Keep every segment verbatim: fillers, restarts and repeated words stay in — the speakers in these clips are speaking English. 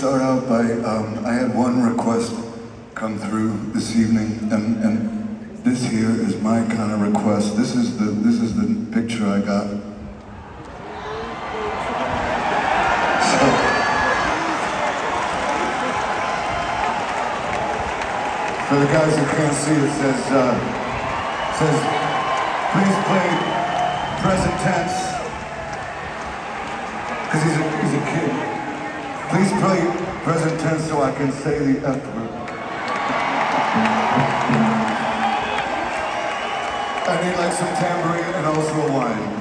Start out by, um, I had one request come through this evening, and, and this here is my kind of request. This is the, this is the picture I got. For the guys who can't see, it says, uh, it says, please play present tense, because he's a, he's a kid. Please play present tense so I can say the F word. I need like some tambourine and also a wine.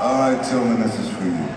All right, Tillman, this is for you.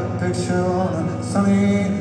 a picture on a sunny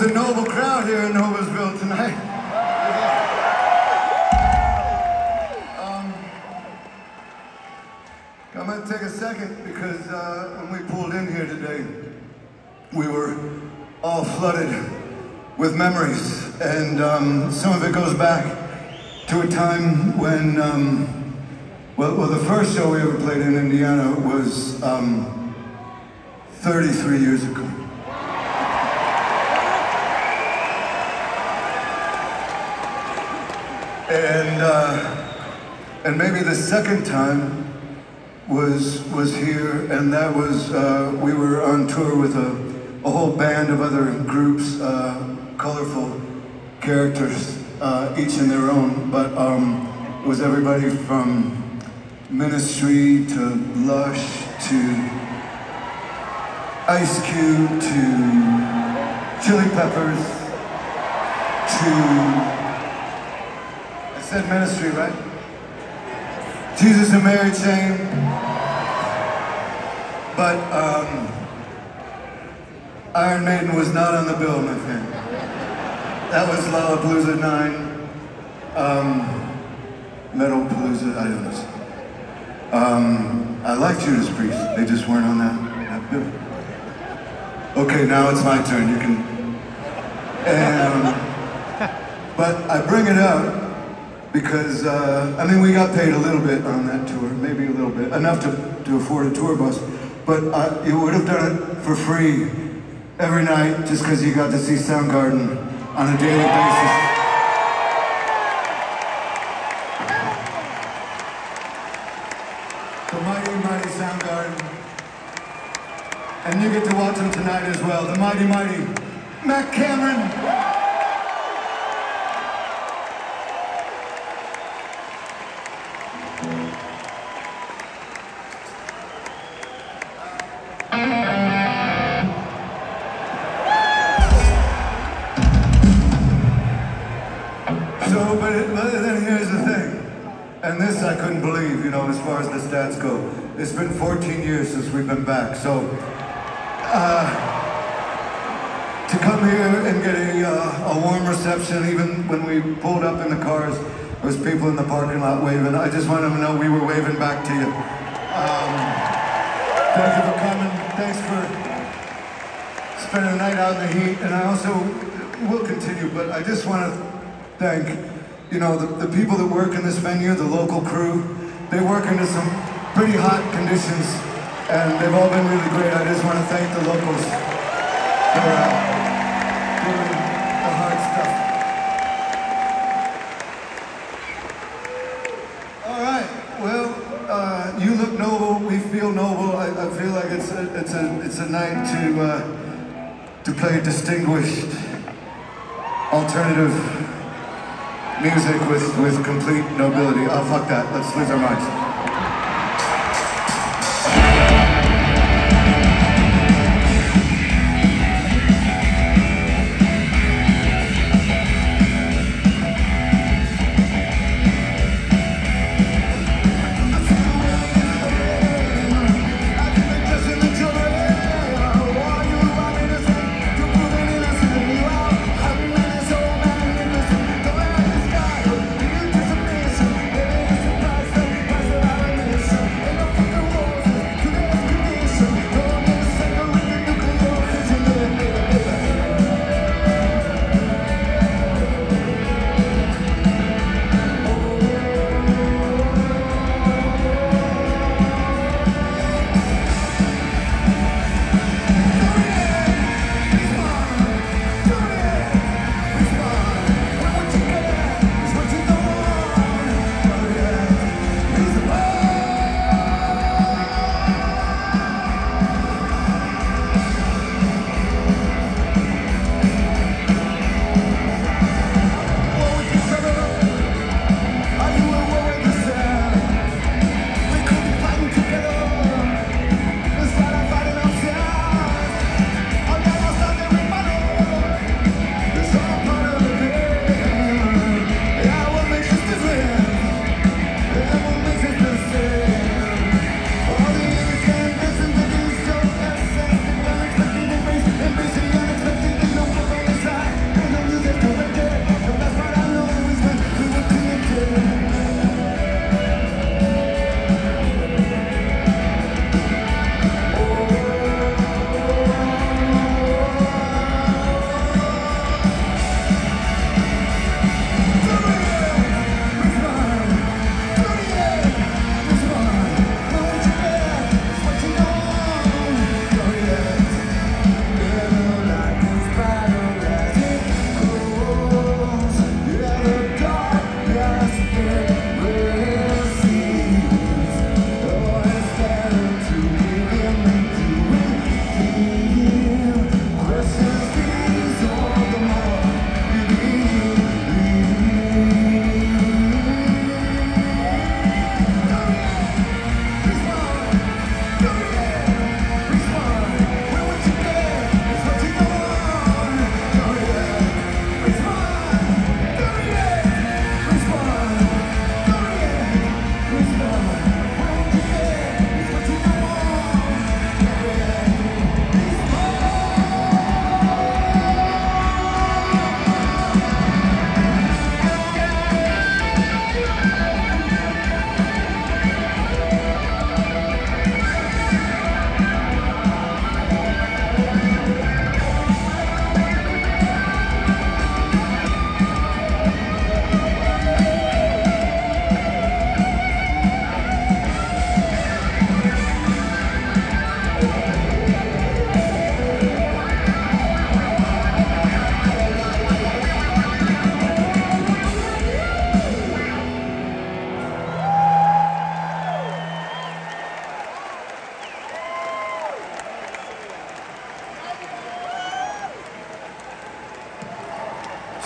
is a noble crowd here in Noblesville tonight. Um, I'm going to take a second because uh, when we pulled in here today, we were all flooded with memories, and um, some of it goes back to a time when, um, well, well, the first show we ever played in Indiana was um, thirty-three years ago. And uh, and maybe the second time was was here, and that was uh, we were on tour with a, a whole band of other groups, uh, colorful characters, uh, each in their own. But um, it was everybody from Ministry to Lush to Ice Cube to Chili Peppers to. Said Ministry, right? Jesus and Mary Chain. But um, Iron Maiden was not on the bill, my friend. That was Lollapalooza nine, um, Metalpalooza, I don't know. Um, I like Judas Priest, they just weren't on that, that bill. Okay, now it's my turn, you can. Um, but I bring it up because, uh, I mean, we got paid a little bit on that tour, maybe a little bit, enough to, to afford a tour bus, but uh, you would have done it for free every night just because you got to see Soundgarden on a daily basis. The mighty, mighty Soundgarden. And you get to watch them tonight as well. The mighty, mighty Matt Cameron. It's been fourteen years since we've been back, so uh, to come here and get a, uh, a warm reception, even when we pulled up in the cars, there was people in the parking lot waving. I just wanted them to know we were waving back to you. Um, thank you for coming. Thanks for spending the night out in the heat, and I also will continue, but I just want to thank, you know, the, the people that work in this venue, the local crew. They work under some pretty hot conditions, and they've all been really great. I just want to thank the locals for uh, doing the hard stuff. All right, well, uh, you look noble, we feel noble. I, I feel like it's a, it's a, it's a night to, uh, to play distinguished alternative music with, with complete nobility. Oh, fuck that, let's lose our minds. That's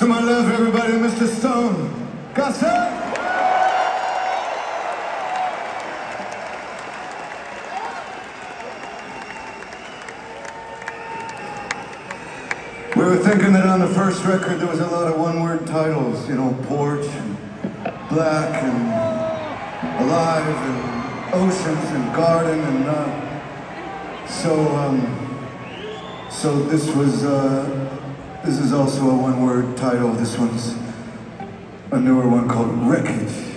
To my left, everybody, Mister Stone. Gossip! We were thinking that on the first record there was a lot of one-word titles, you know, Porch, and Black, and Alive, and Oceans, and Garden, and uh, so um, so this was uh, this is also a one-word title. This one's a newer one called Wreckage. Life.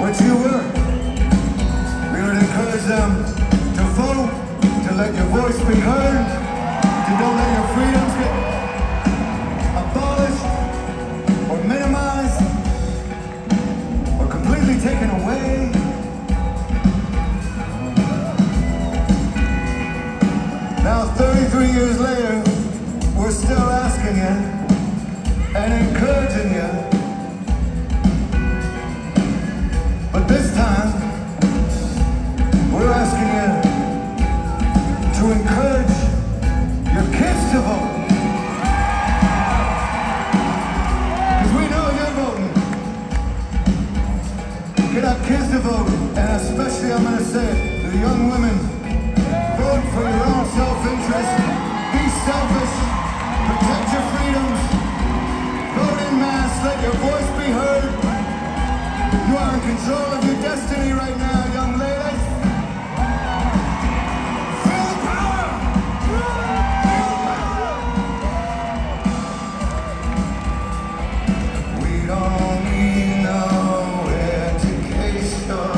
what you were. We would encourage them to vote, to let your voice be heard, to don't let your freedoms get abolished or minimized or completely taken away. Now, thirty-three years later, we're still asking you and encouraging you. But this time, we're asking you to encourage your kids to vote. Because we know you're voting. Get our kids to vote, and especially, I'm going to say it, the young women. Vote for your own self-interest. Be selfish. Protect your freedoms. Vote in mass. Let your voice be heard. You are in control of your destiny right now, young ladies. Feel the power! Feel the power! We don't need no education.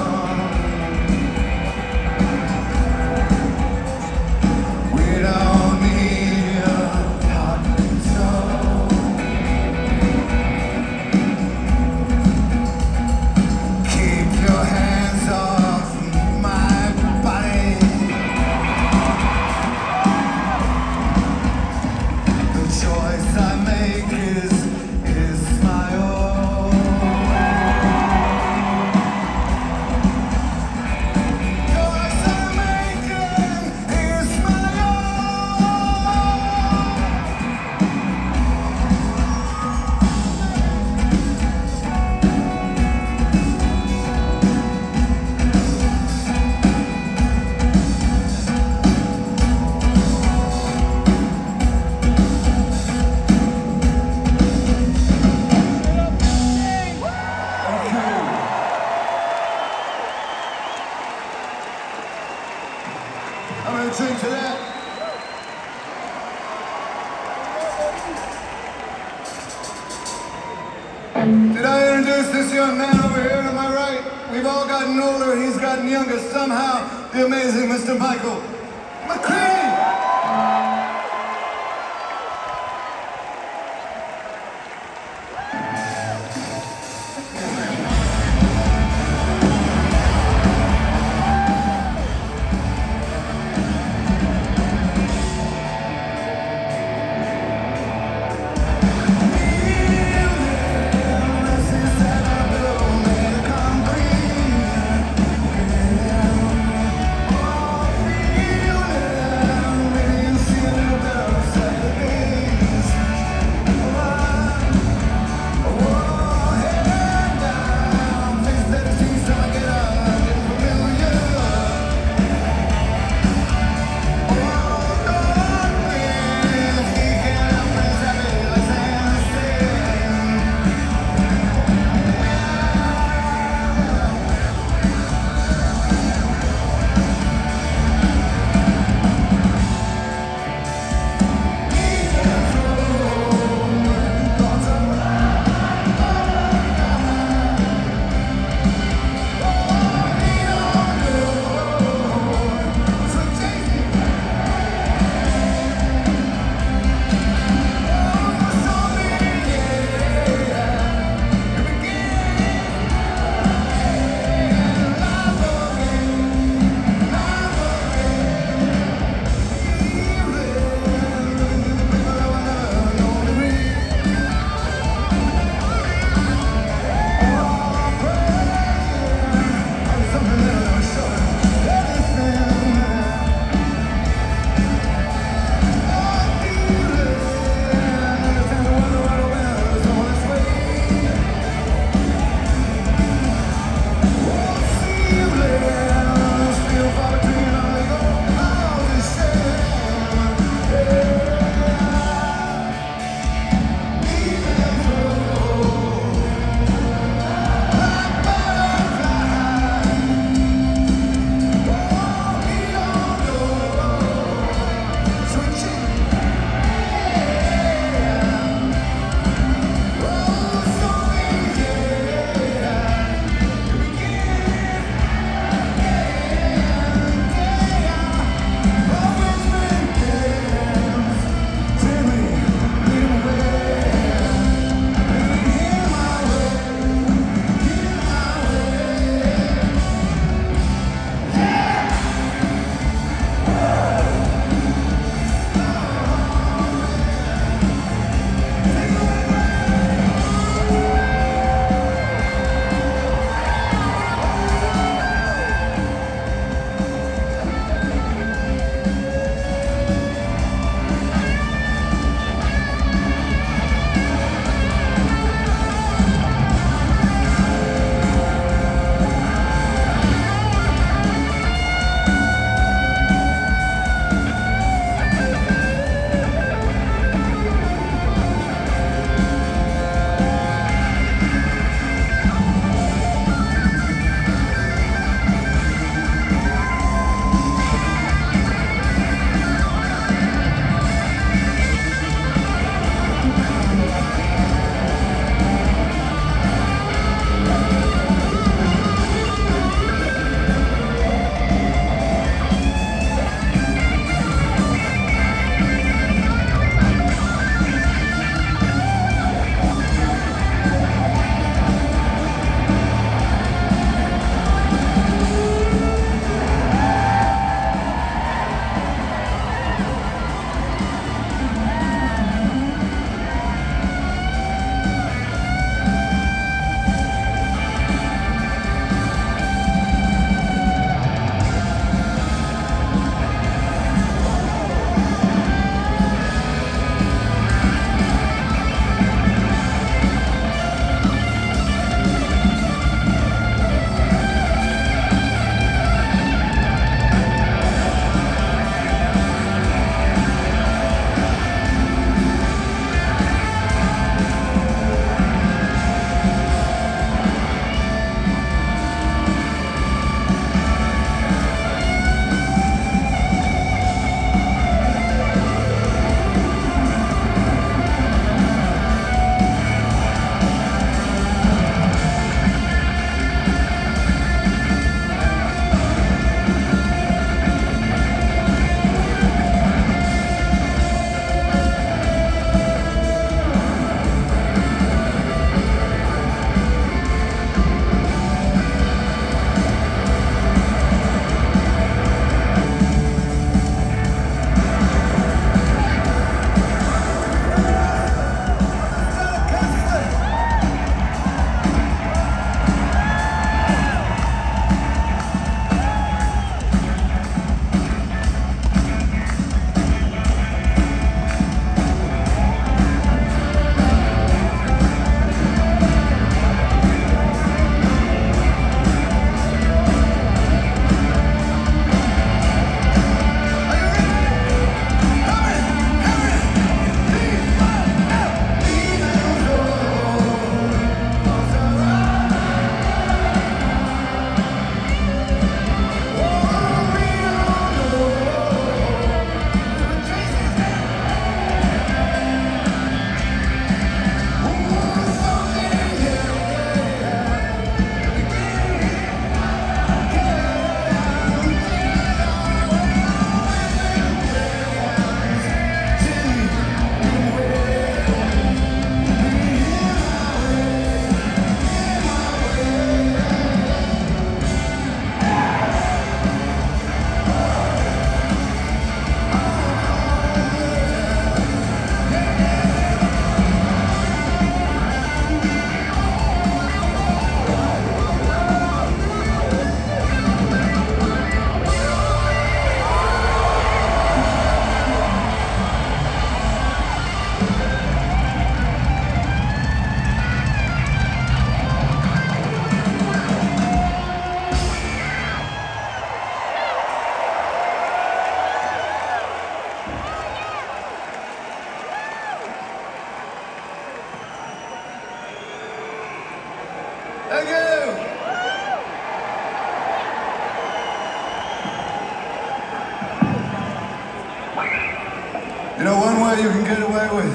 You know, one way you can get away with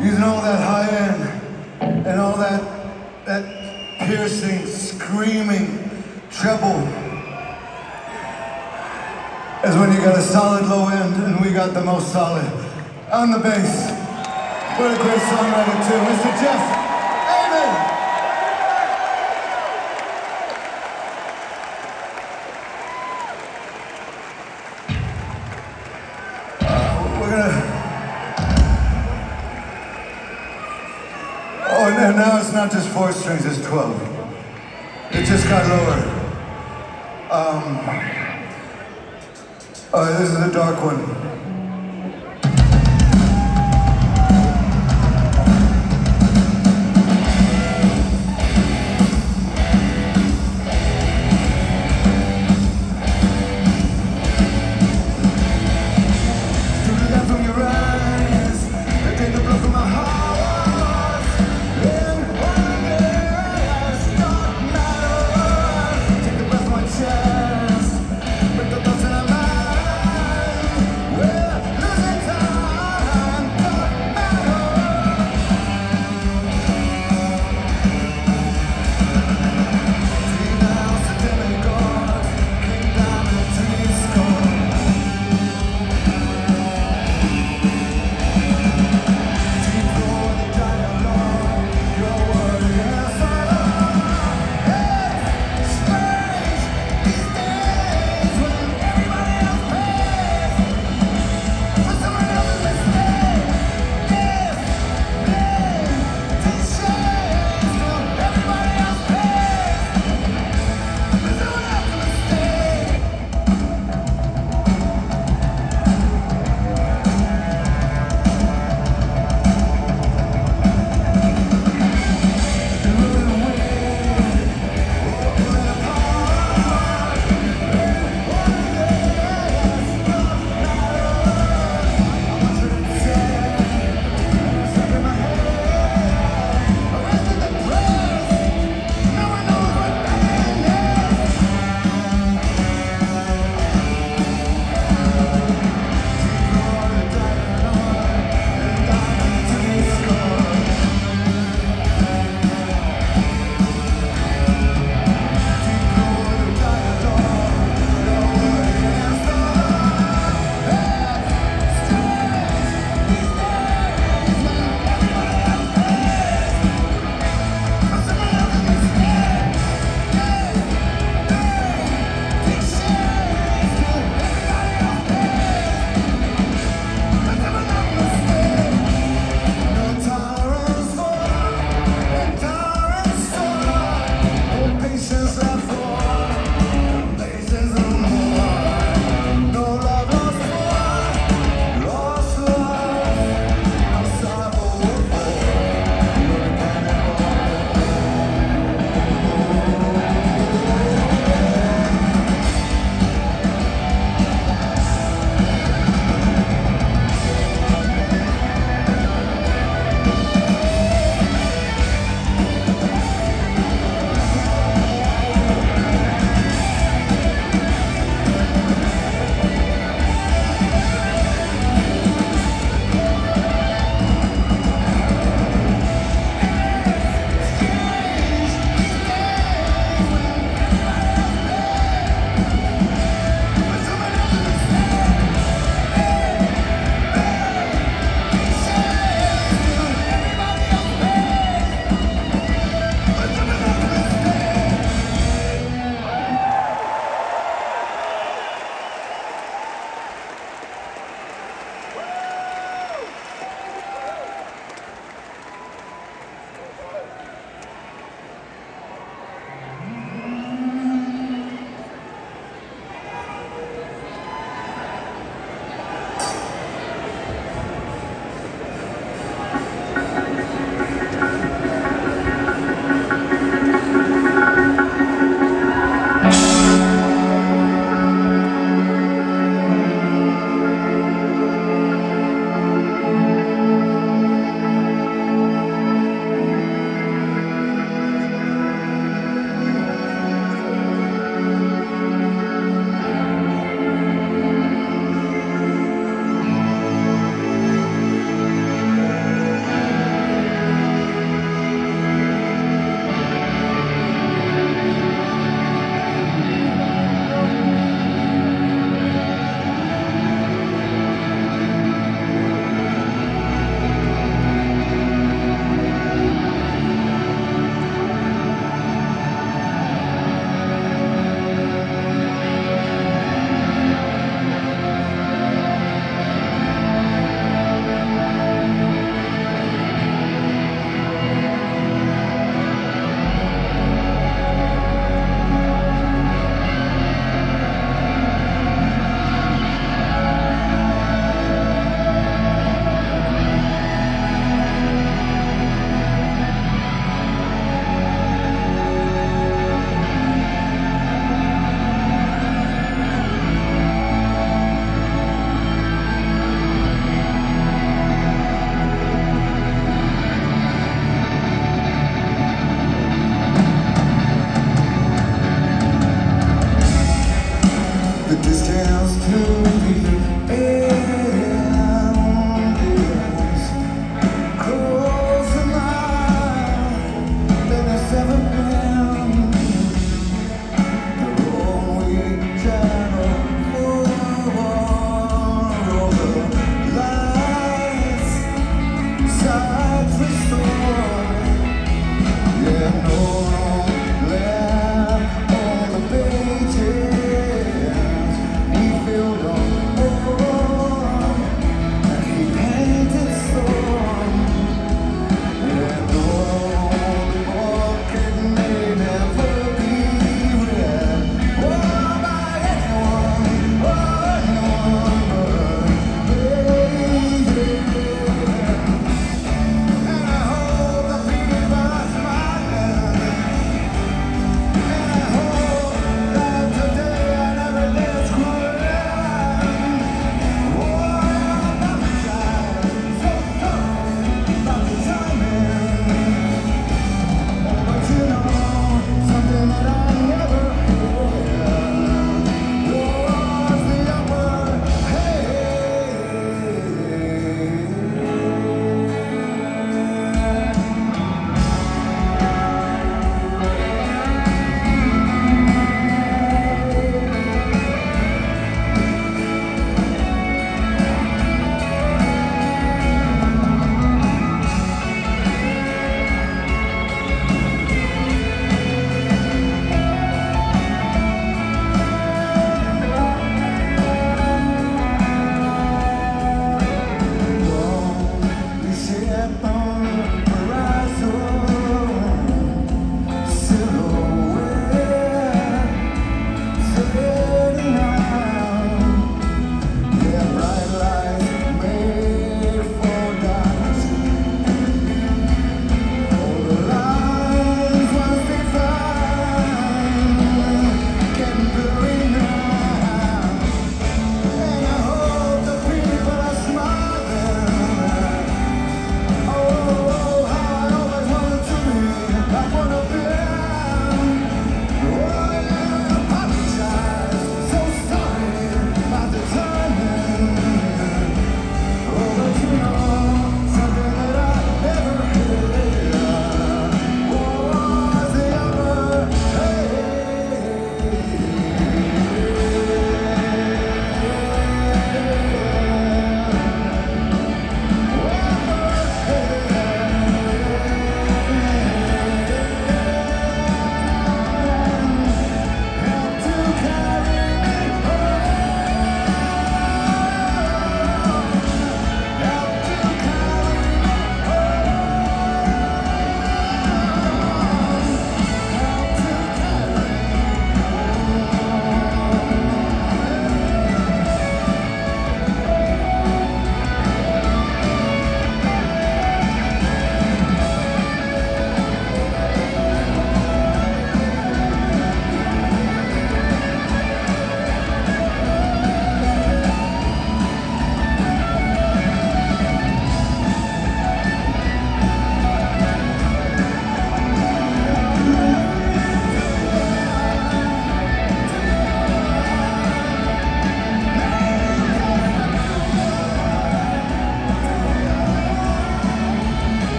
using all that high end and all that that piercing, screaming treble is when you got a solid low end, and we got the most solid on the bass. What a great songwriter too, Mister Jeff. It's not just four strings, it's twelve. It just got lower. Um, uh, this is the dark one. Woo!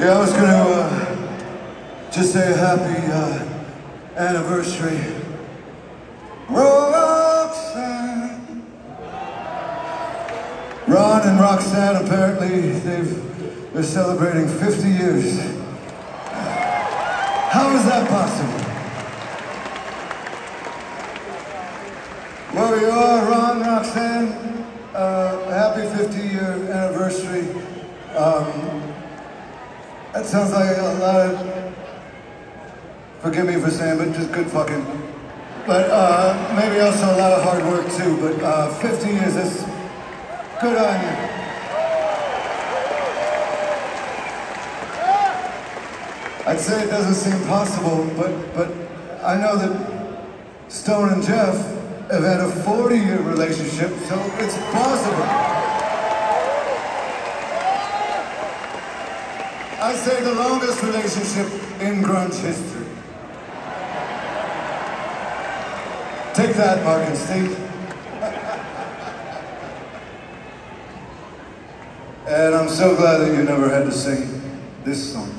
Yeah, I was going to uh, just say a happy uh, anniversary. Roxanne. Ron and Roxanne, apparently, they've, they're celebrating fifty years. How is that possible? Well, we are, Ron, Roxanne, uh, happy fifty-year anniversary. Um, that sounds like a lot of, forgive me for saying, but just good fucking. But uh, maybe also a lot of hard work too, but uh, fifty years is good on you. I'd say it doesn't seem possible, but, but I know that Stone and Jeff have had a forty-year relationship, so it's possible. I'd say the longest relationship in grunge history. Take that, Mark and Steve. And I'm so glad that you never had to sing this song.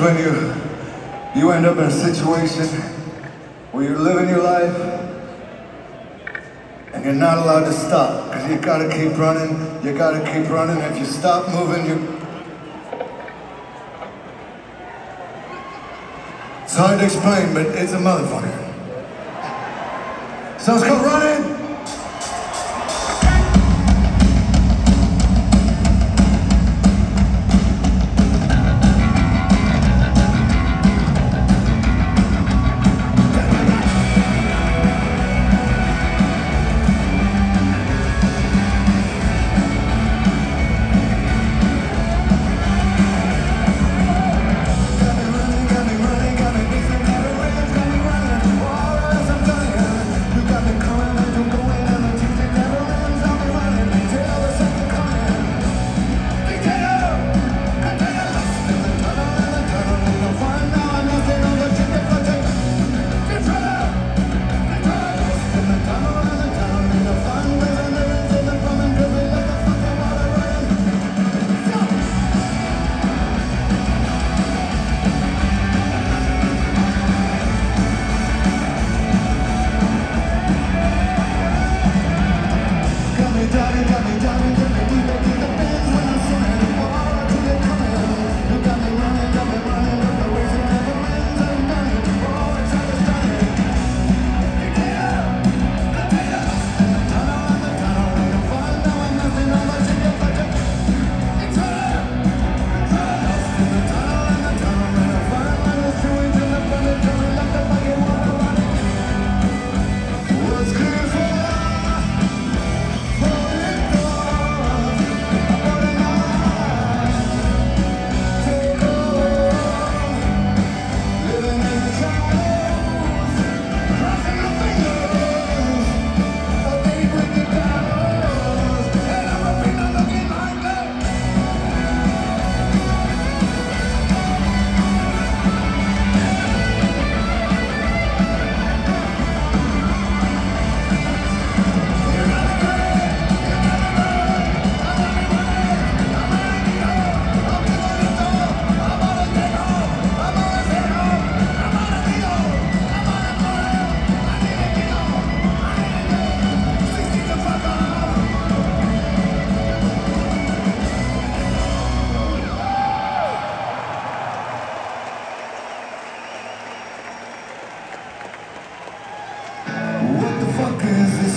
When you you end up in a situation where you're living your life and you're not allowed to stop, because you gotta keep running, you gotta keep running. If you stop moving, you it's hard to explain, but it's a motherfucker. So it's called running.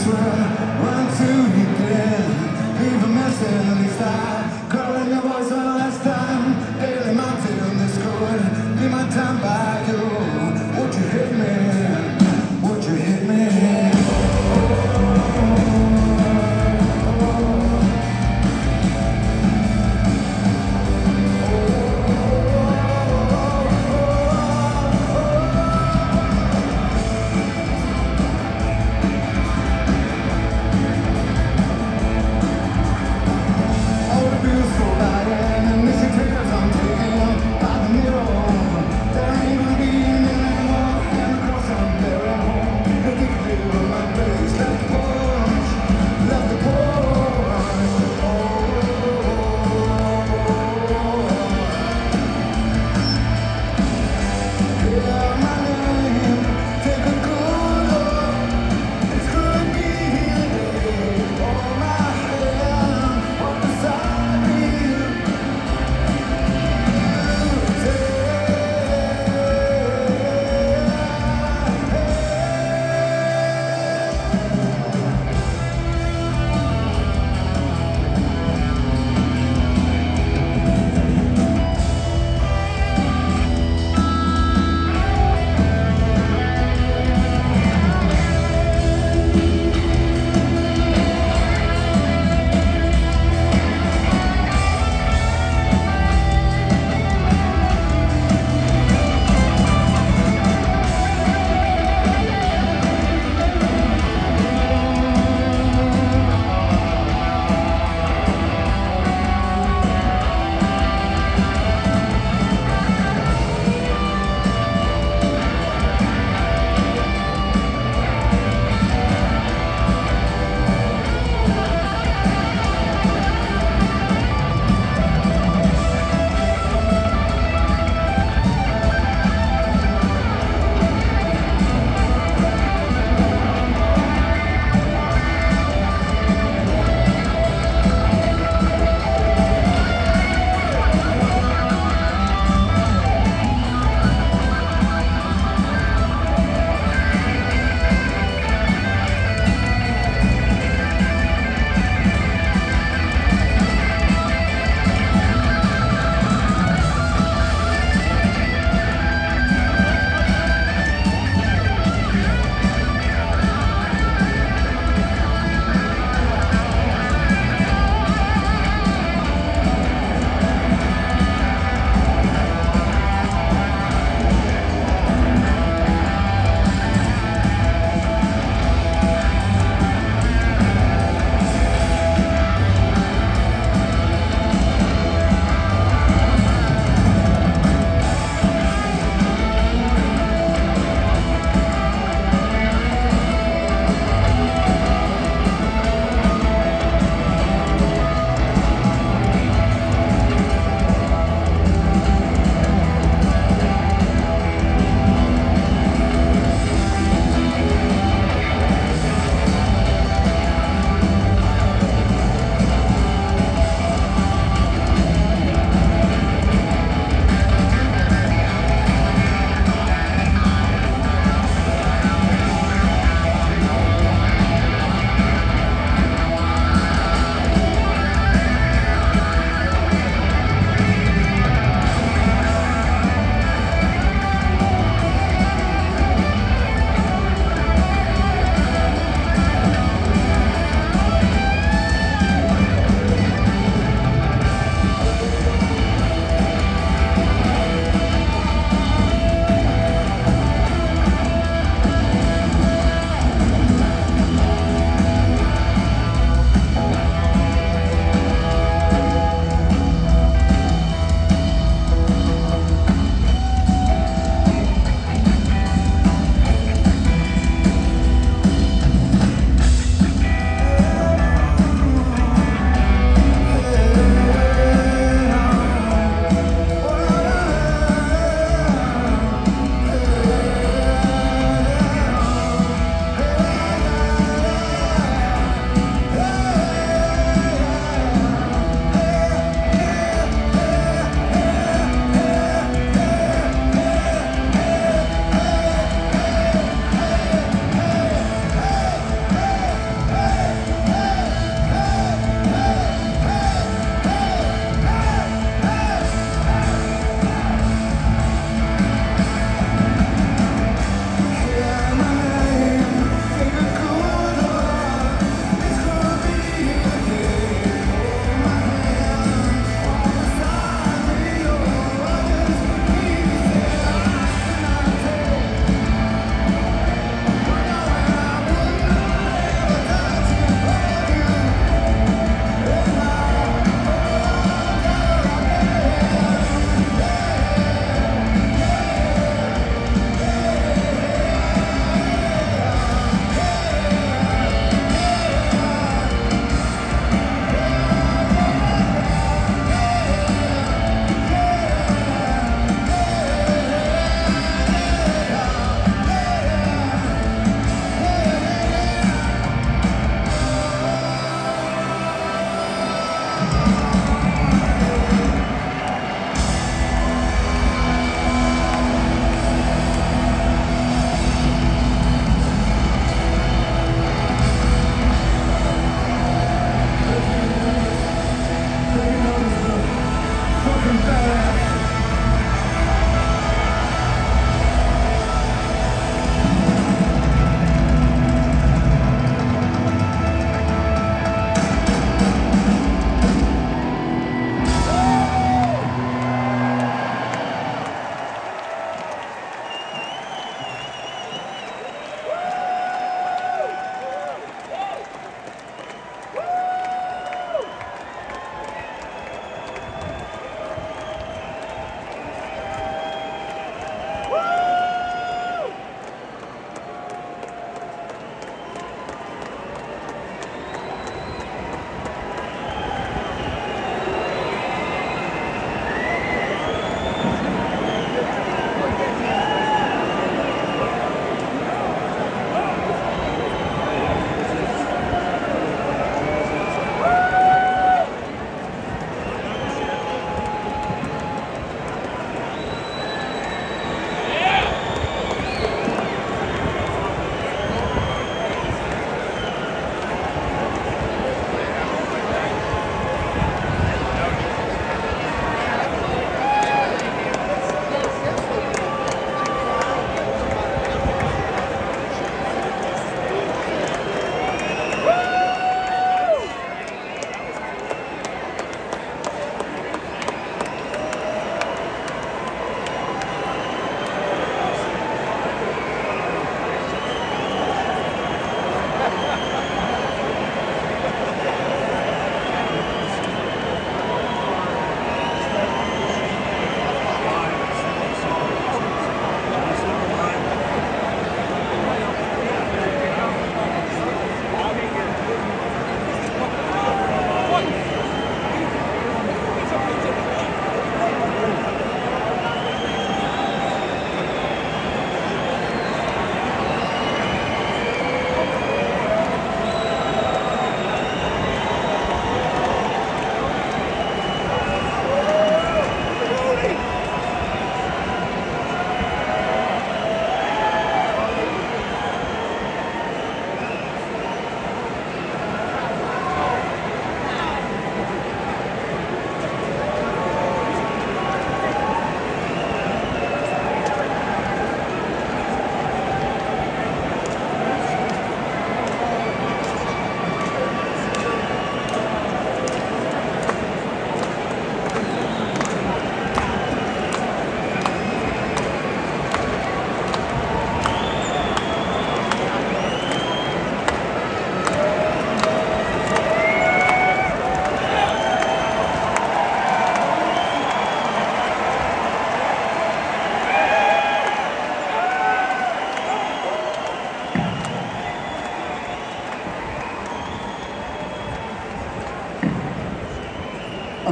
Thank you.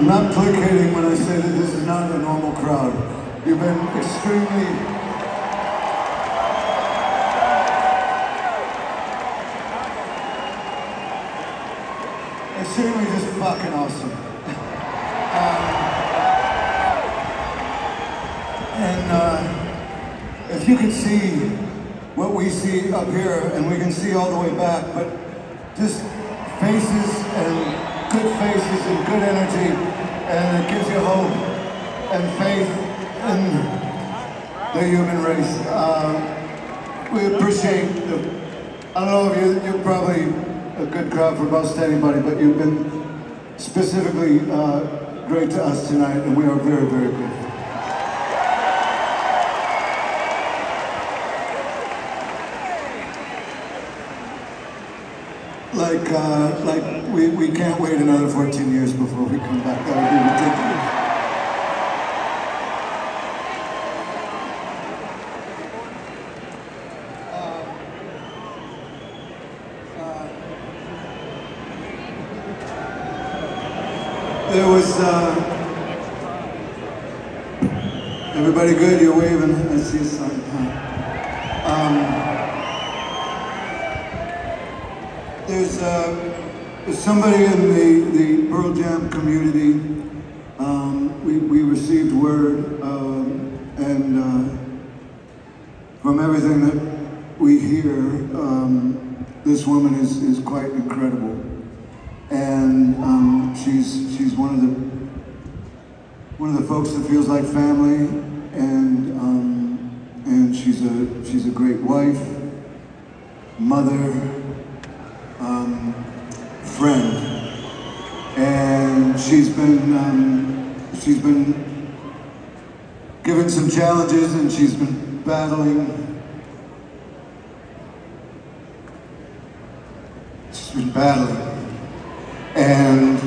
I'm not placating when I say that this is not a normal crowd. You've been extremely... extremely just fucking awesome. um, and uh, if you could see what we see up here, and we can see all the way back, but just faces and... good faces and good energy, and it gives you hope and faith in the human race. Um, we appreciate the, I don't know if you, you're probably a good crowd for most anybody, but you've been specifically uh, great to us tonight, and we are very, very grateful. Like, uh, like we, we can't wait another fourteen years before we come back. That would be ridiculous. Uh, uh, there was, uh, everybody good? You're waving. I see a sign. Um, There's, uh, there's somebody in the, the Pearl Jam community. Um, we, we received word, um, and uh, from everything that we hear, um, this woman is, is quite incredible. And um, she's, she's one of the one of the folks that feels like family, and um, and she's a she's a great wife, mother. Um, friend, and she's been um, she's been given some challenges, and she's been battling. She's been battling, and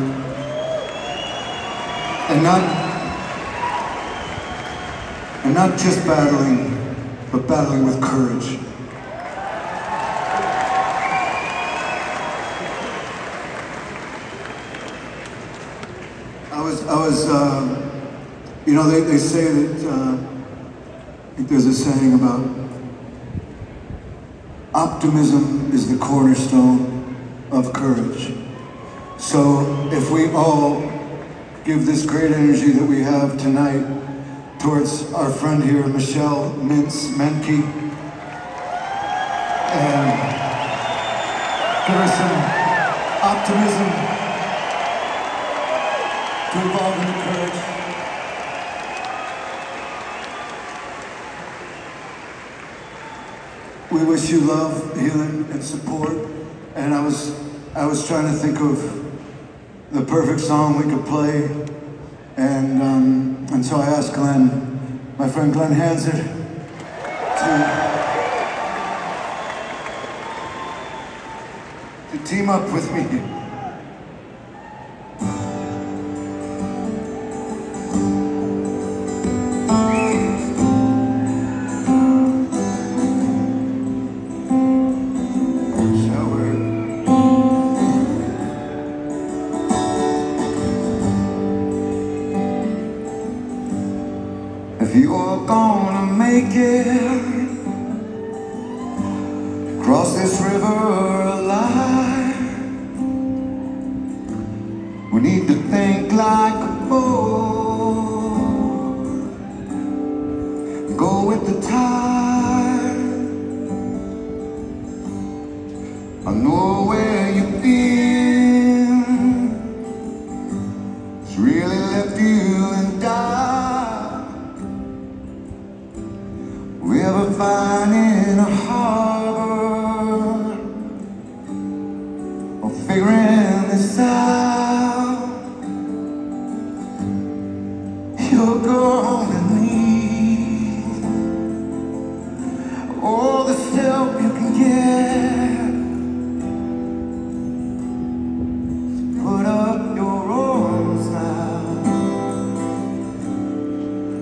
and not and not just battling, but battling with courage. I was, uh, you know, they, they say that, uh, I think there's a saying about optimism is the cornerstone of courage. So if we all give this great energy that we have tonight towards our friend here, Michelle Mintz Menke, and give her some optimism. To evolve in the courage. We wish you love, healing, and support. And I was, I was trying to think of the perfect song we could play, and um, and so I asked Glenn, my friend Glenn Hansard, to to team up with me.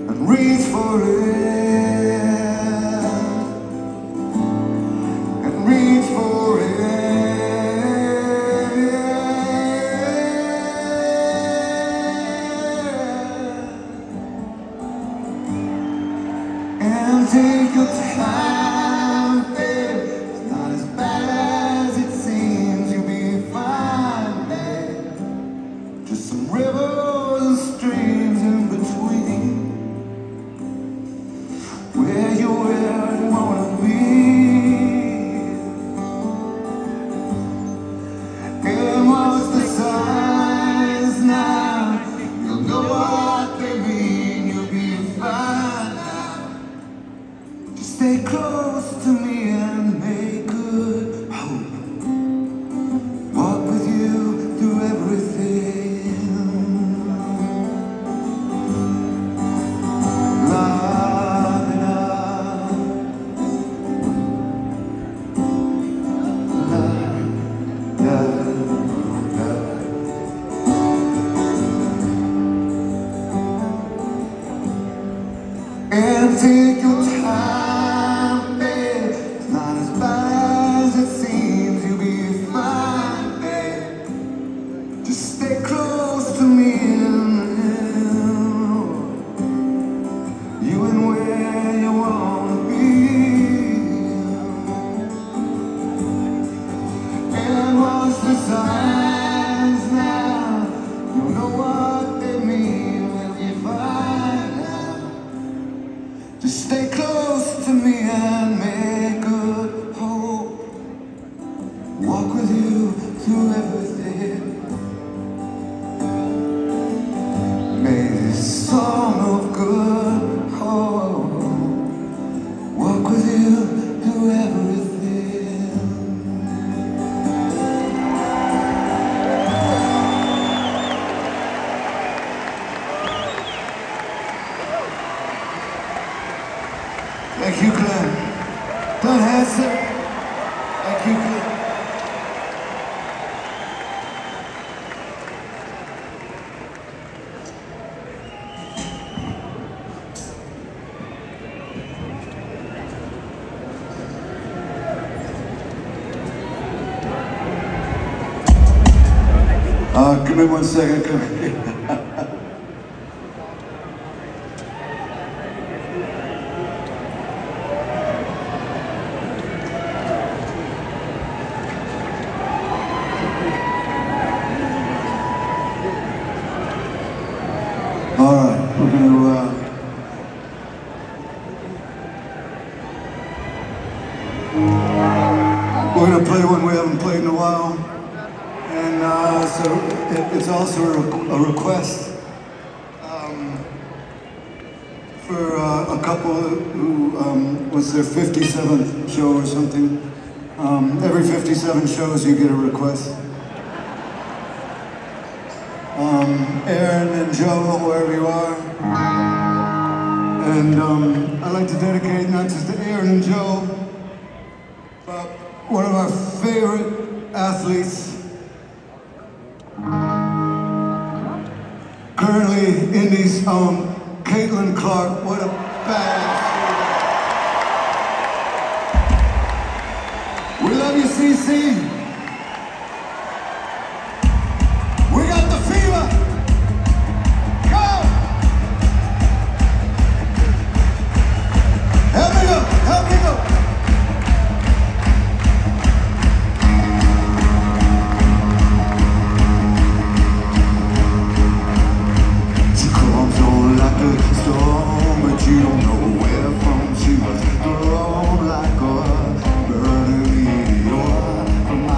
And reach for it. Give me one second. Come here. All right, we're going to. Uh, we're going to play one we haven't played in a while, and uh, so. It's also a, requ a request um, for uh, a couple who um, was their fifty-seventh show or something. Um, every fifty-seven shows you get a request. Um, Aaron and Joe, wherever you are. And um, I'd like to dedicate not just to Aaron and Joe, but one of our favorite athletes currently in these, um, Caitlin Clark. What a badass. We love you, C C. We got the fever. Go! Help me go, help me go. Storm, but you don't know where from. She was thrown like a burning meteor.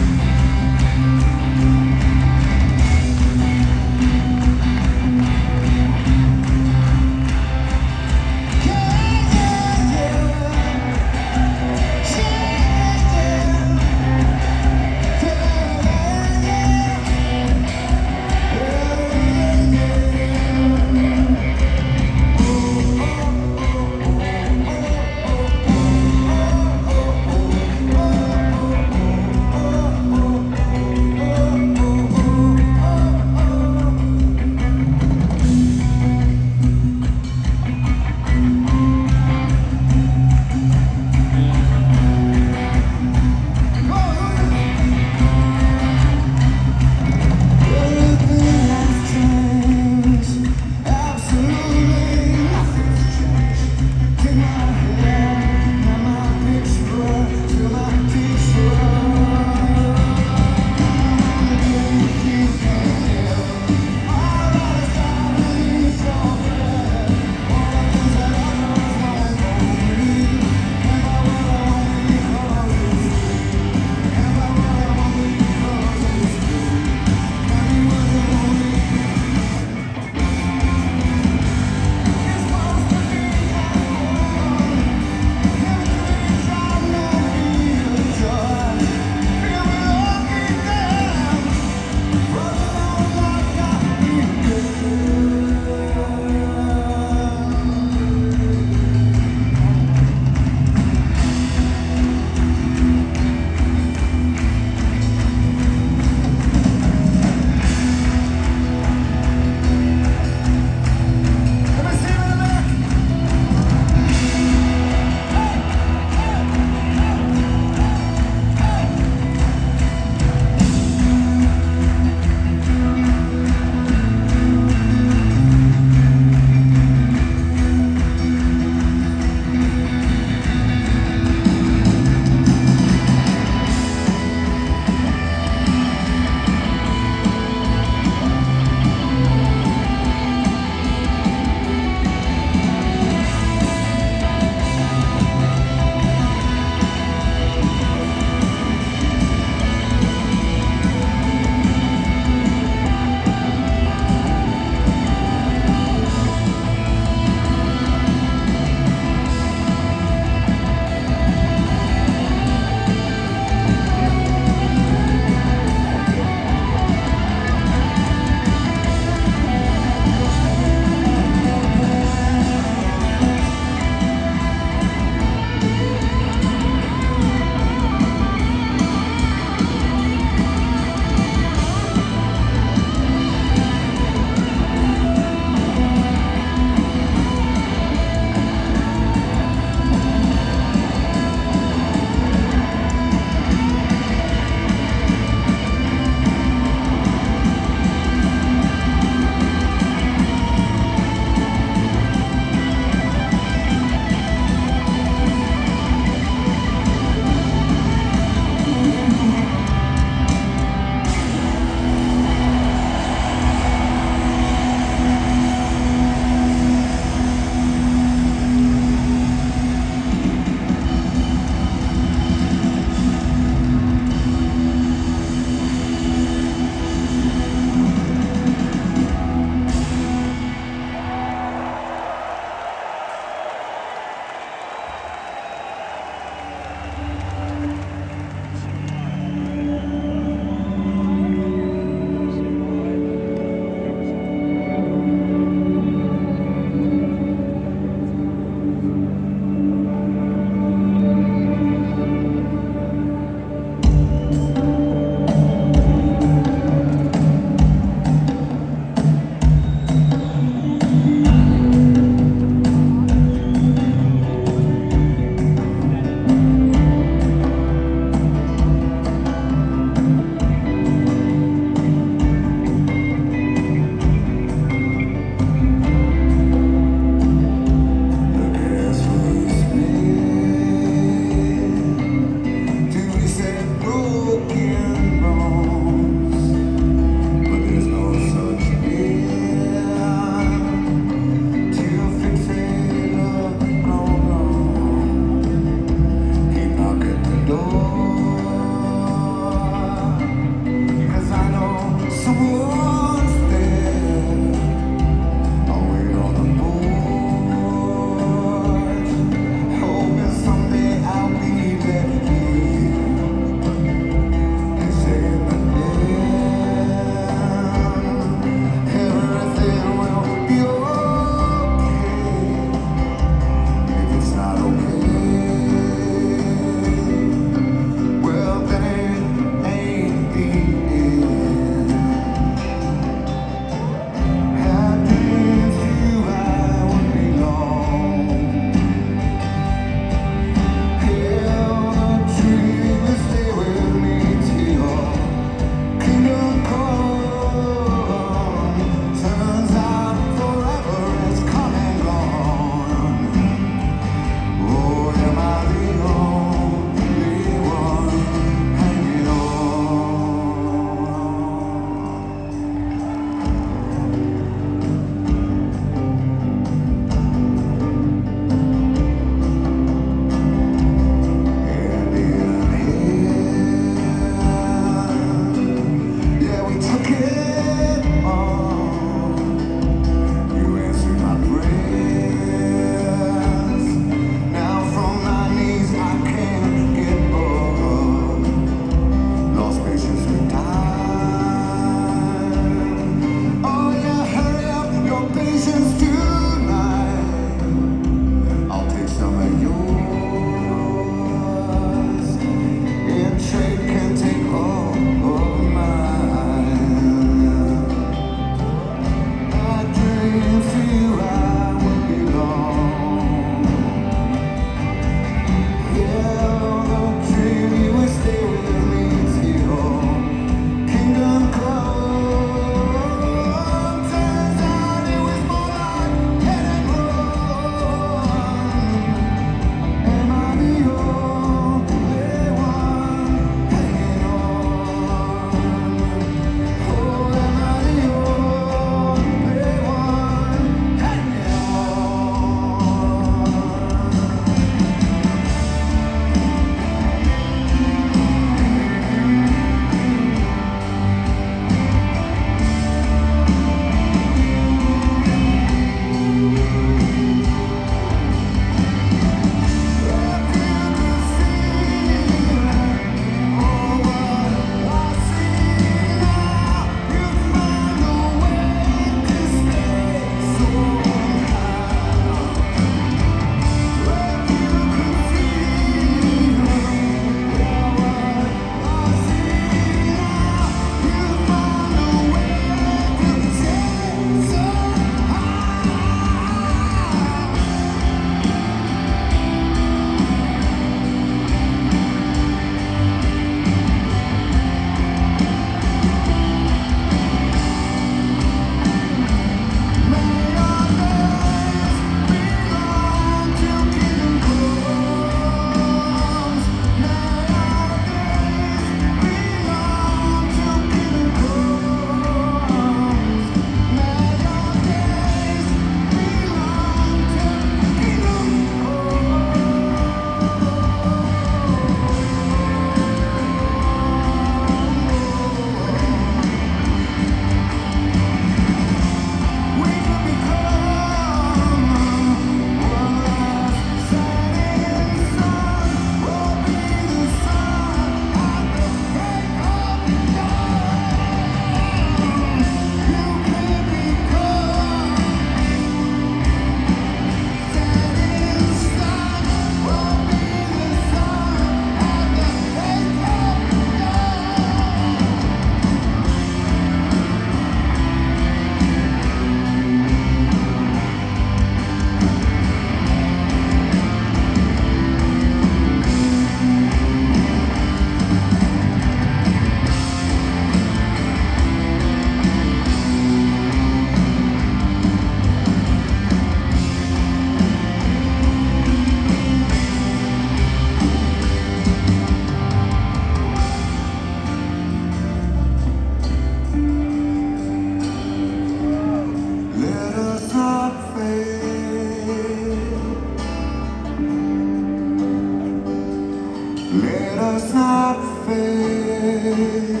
Let us not fail.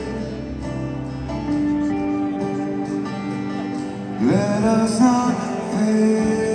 Let us not fail.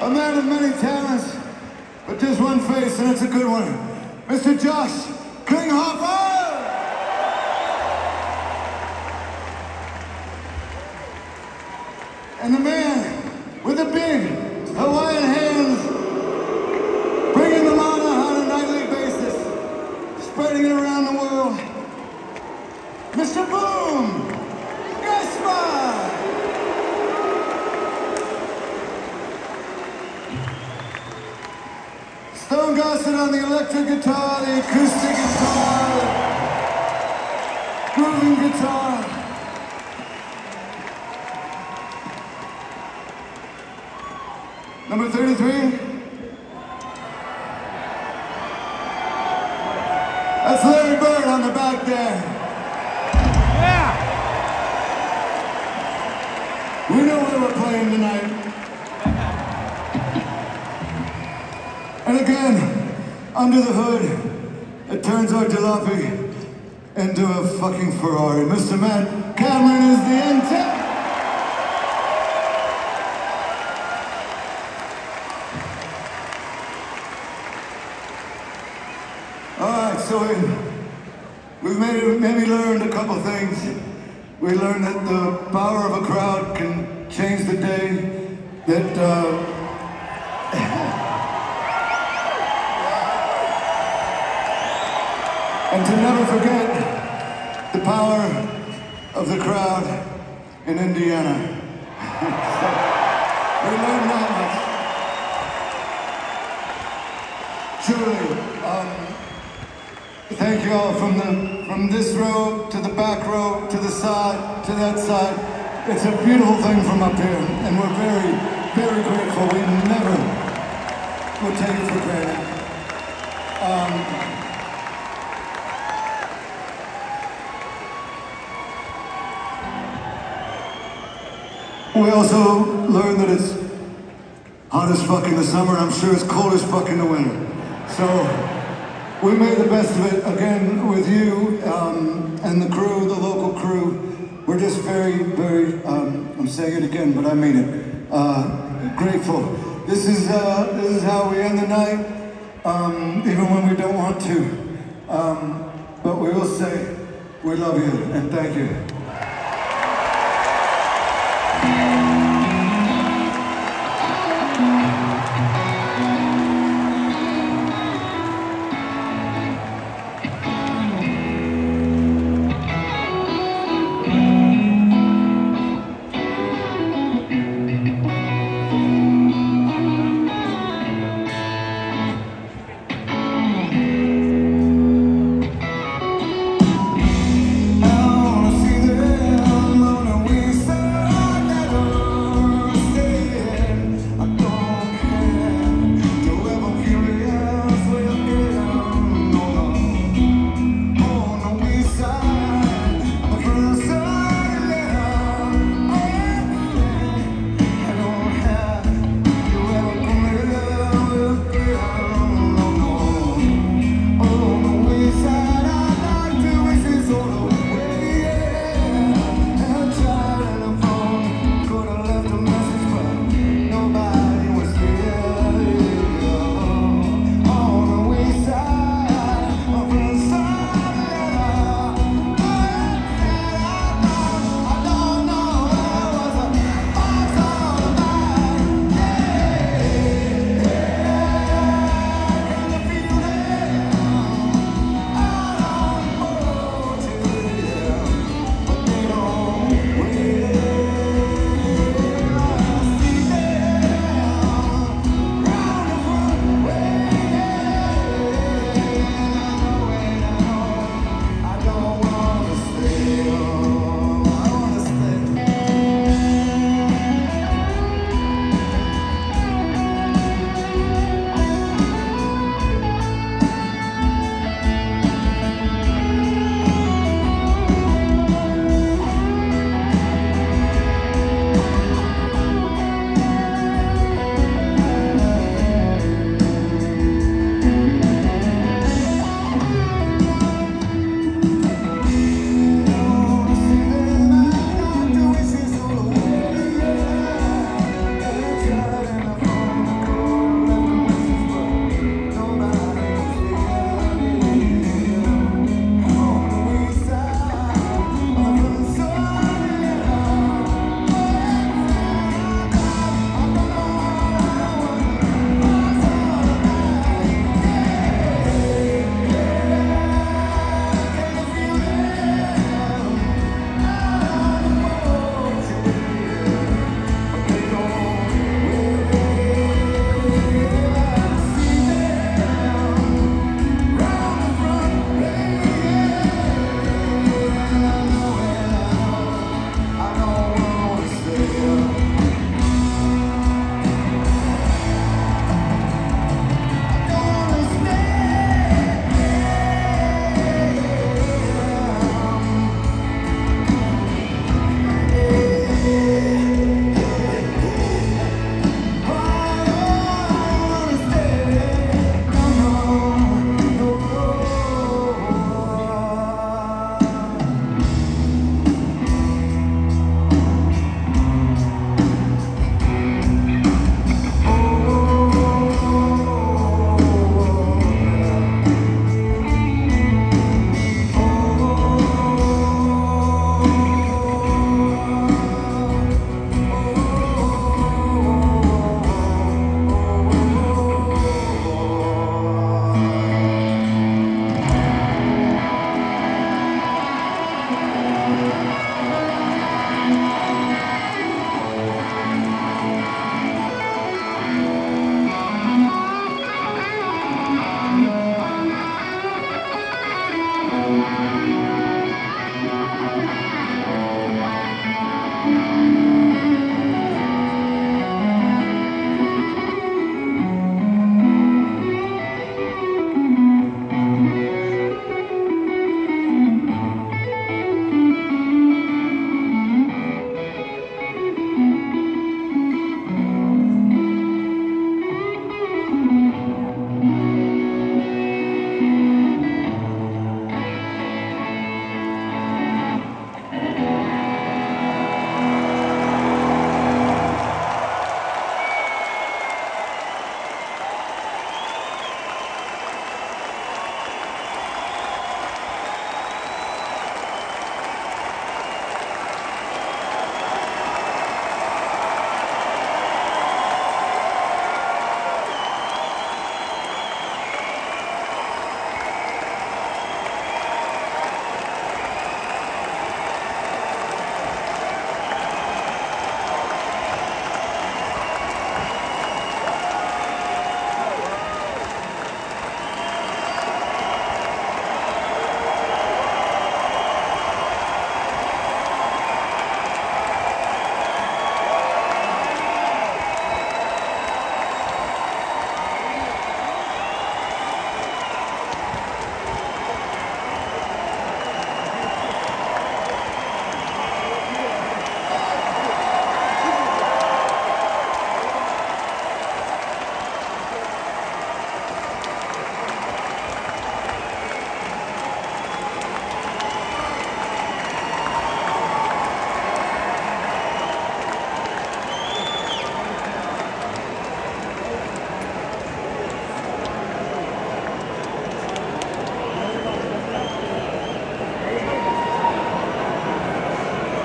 A man of many talents, but just one face, and it's a good one. Mister Josh Klinghoffer! And the man with the big Hawaiian hands, bringing the mana on a nightly basis, spreading it around the world, Mister Boom Gasper! Stone on the electric guitar, the acoustic guitar, the grooving guitar. Number thirty-three. That's Larry Bird on the back there. Yeah! We know where we're playing tonight. And again, under the hood, it turns our jalopy into a fucking Ferrari. Mister Matt Cameron is the end tip. All right, so we, we've made, maybe learned a couple things. We learned that the power of a crowd can change the day, that uh, and to never forget the power of the crowd in Indiana. We learned that much. Truly, um, thank you all from the from this row to the back row to the side to that side. It's a beautiful thing from up here, and we're very, very grateful. We never will take it for granted. Um, We also learned that it's hot as fuck in the summer. I'm sure it's cold as fuck in the winter. So we made the best of it again with you um, and the crew, the local crew. We're just very, very, um, I'm saying it again, but I mean it, uh, grateful. This is, uh, this is how we end the night, um, even when we don't want to. Um, but we will say we love you and thank you.